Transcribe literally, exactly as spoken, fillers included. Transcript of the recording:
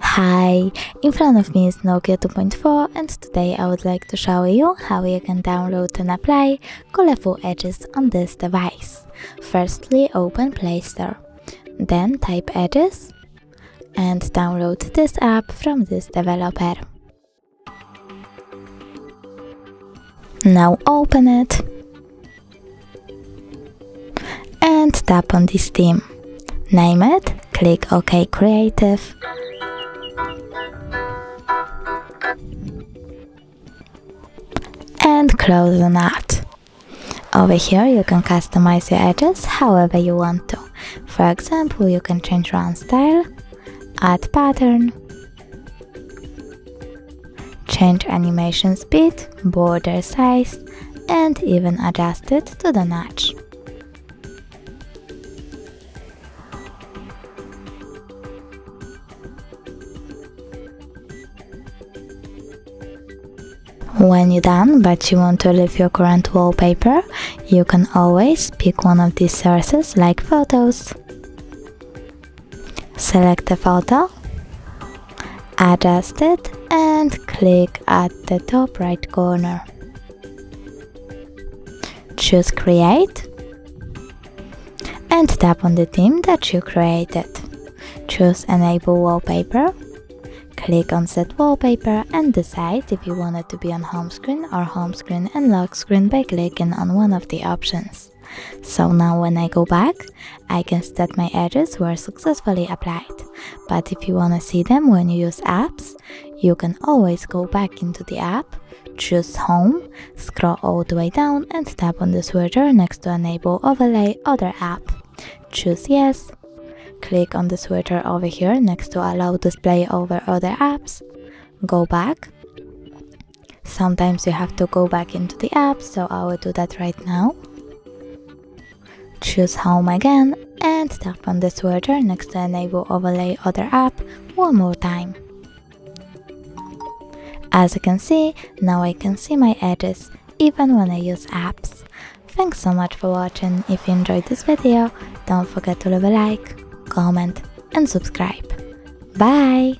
Hi, in front of me is Nokia two point four and today I would like to show you how you can download and apply colorful edges on this device. Firstly, open Play Store, then type edges and download this app from this developer. Now open it and tap on this theme. Name it, click OK Creative. And close on that. Over here you can customize your edges however you want to. For example, you can change run style, add pattern, change animation speed, border size, and even adjust it to the notch. When you're done, but you want to leave your current wallpaper, you can always pick one of these sources like photos. Select the photo, adjust it and click at the top right corner. Choose Create and tap on the theme that you created. Choose Enable Wallpaper. Click on Set Wallpaper and decide if you want it to be on home screen or home screen and lock screen by clicking on one of the options. So now when I go back, I can see that my edges were successfully applied. But if you want to see them when you use apps, you can always go back into the app, choose Home, scroll all the way down and tap on the switcher next to Enable Overlay Other App. Choose Yes. Click on the switcher over here next to allow display over other apps. Go back. Sometimes you have to go back into the app, so I will do that right now. Choose Home again and tap on the switcher next to Enable Overlay Other App one more time. As you can see, now I can see my edges even when I use apps. Thanks so much for watching. If you enjoyed this video, don't forget to leave a like, comment and subscribe. Bye!